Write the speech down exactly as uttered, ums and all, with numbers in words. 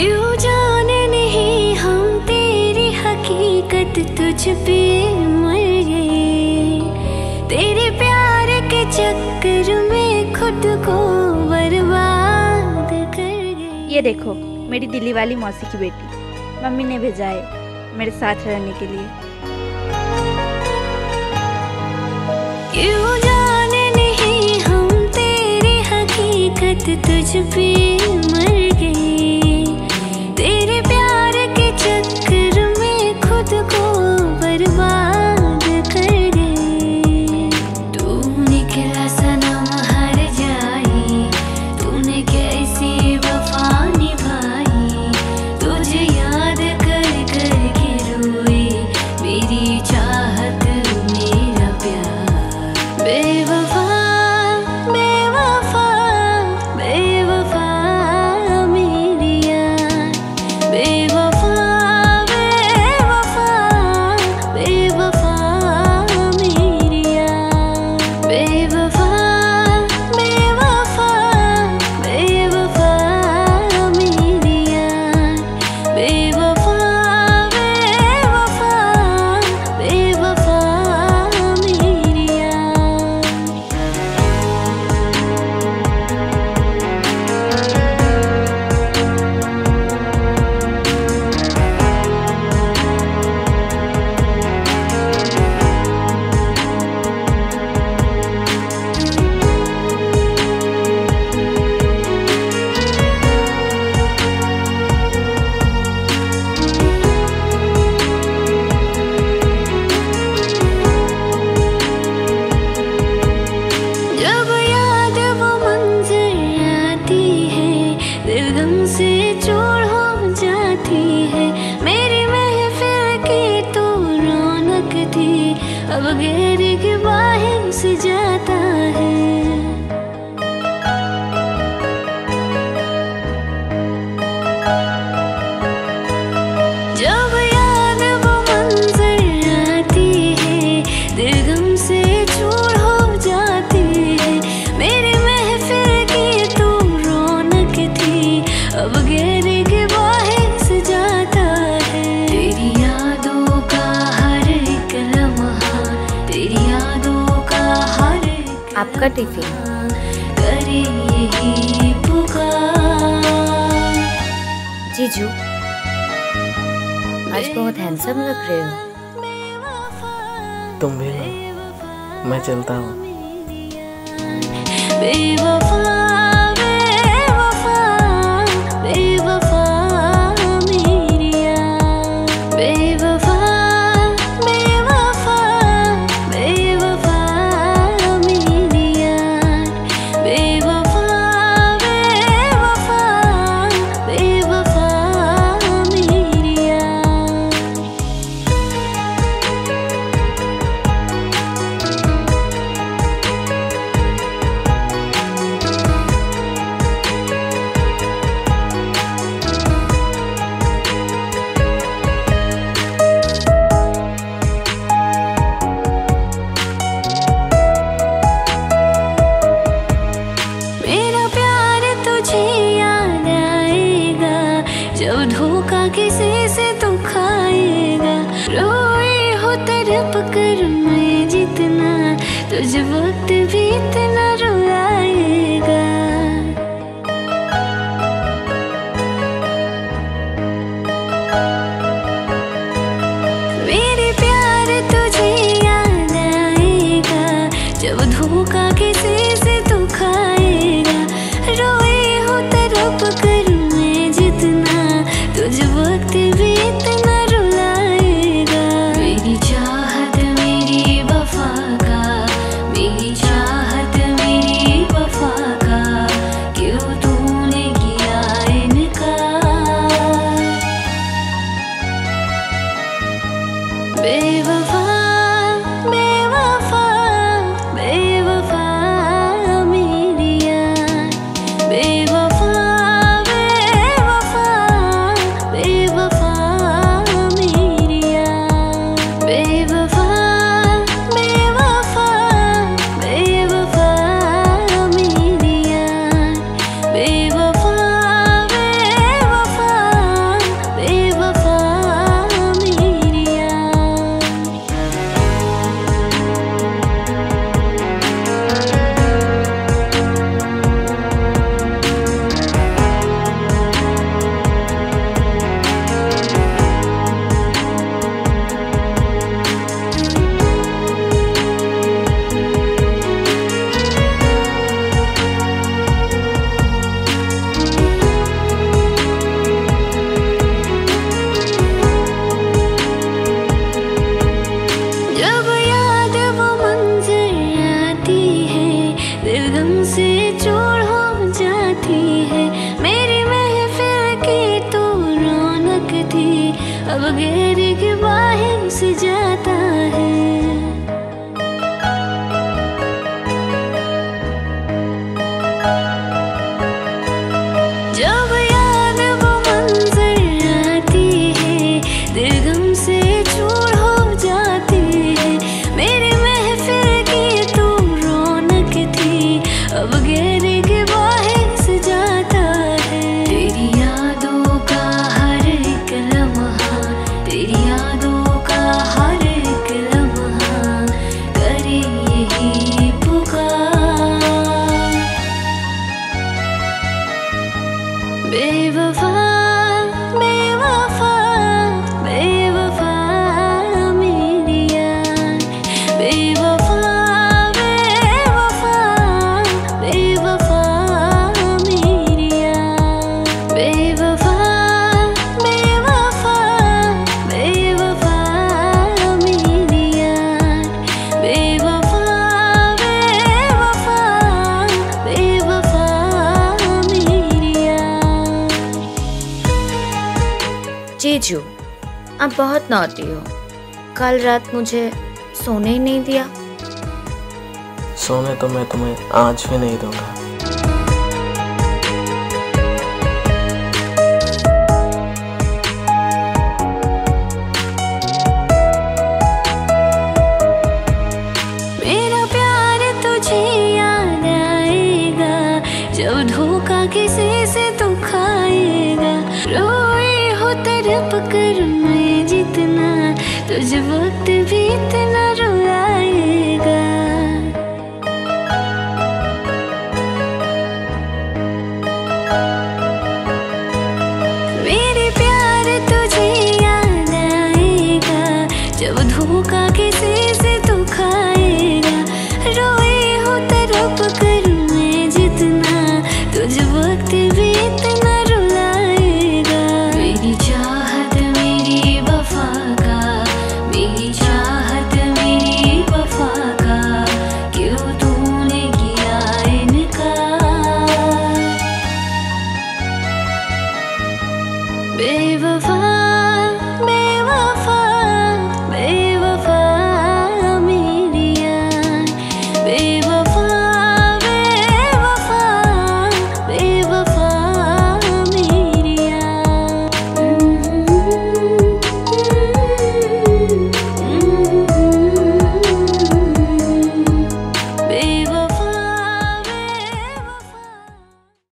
यूं जाने नहीं हम तेरी हकीकत, तुझ पे मर गए, तेरे प्यार के चक्कर में खुद को बर्बाद कर गए। ये देखो मेरी दिल्ली वाली मौसी की बेटी, मम्मी ने भेजा है मेरे साथ रहने के लिए। यूं जाने नहीं हम तेरी हकीकत, तुझ पे मर गए, तेरे प्यार के चक्कर में खुद को बर्बाद कर गए। तू निकला सनम हर जाई, तूने कैसी वफा निभाई, तुझे याद कर कर के रोई मेरी चाहत मेरा प्यार। बेवफा बेवफा बेवफा मेरी यार, बेवफा बेवफा बेवफा मेरी यार, बेवफा बेवफा बेवफा मेरी यार, बेवफा बेवफा बेवफा मेरी यार। जब याद वो मंजर आती है, दिल गम से चूर हो जाती है, मेरी महफिल की तो रौनक थी, अब गैर की बाहें से जाता है। जब याद वो मंजर आती है, दिल गम से चूर हो जाती है, मेरी महफिल की तू रौनक थी, अब गैर के बाहें से जाता है। तेरी यादों का हर एक लम्हा, तेरी यादों का हर एक आपका टिफिन लम्हा, करे यही पुकार। जीजू आज बहुत हैंडसम लग रहे हो। तुम भी ना, मैं चलता हूँ। बेवफा बेवफा बेवफा मेरी यार, बेवफा बेवफा बेवफा मेरी यार, बेवफा बेवफा बेवफा मेरी यार। मेरा प्यार तुझे याद आएगा, जब धोखा किसी से तू खाएगा, रोए हो तड़प कर मैं जितना, तुझे वक्त भी इतना रुलाएगा। मेरे प्यार तुझे याद आएगा, जब धोखा किसी से तू खाएगा, रोए हो तड़प कर मैं जितना, तुझे वक्त भी इतना रुलाएगा। मेरी चाहत मेरी वफा का, मेरी चाहत बगैर के वाहिम से जाता है। जब याद वो मंजर आती है दिल गम से चूर हो जाती है। मेरी महफिल की तू रौनक थी अब गैर के वाहिम से जाता है। तेरी यादों का हर एक लम्हा, तेरी यादों का हर एक लम्हा करे यही पुकार। बेवफा बेवफा बेवफा मेरी यार, बेवफा बेवफा बेवफा मेरी यार, बेवफा बेवफा बेवफा मेरी यार, बेवफा बेवफा बेवफा मेरी यार। जीजू, आप बहुत नौटी हो। कल रात मुझे सोने ही नहीं दिया। सोने तो मैं तुम्हें आज भी नहीं दूंगा। मेरा प्यार तुझे याद आएगा जब धोखा किसी से तू खाएगा। रोए हो तड़प कर मैं जितना तुझे वक्त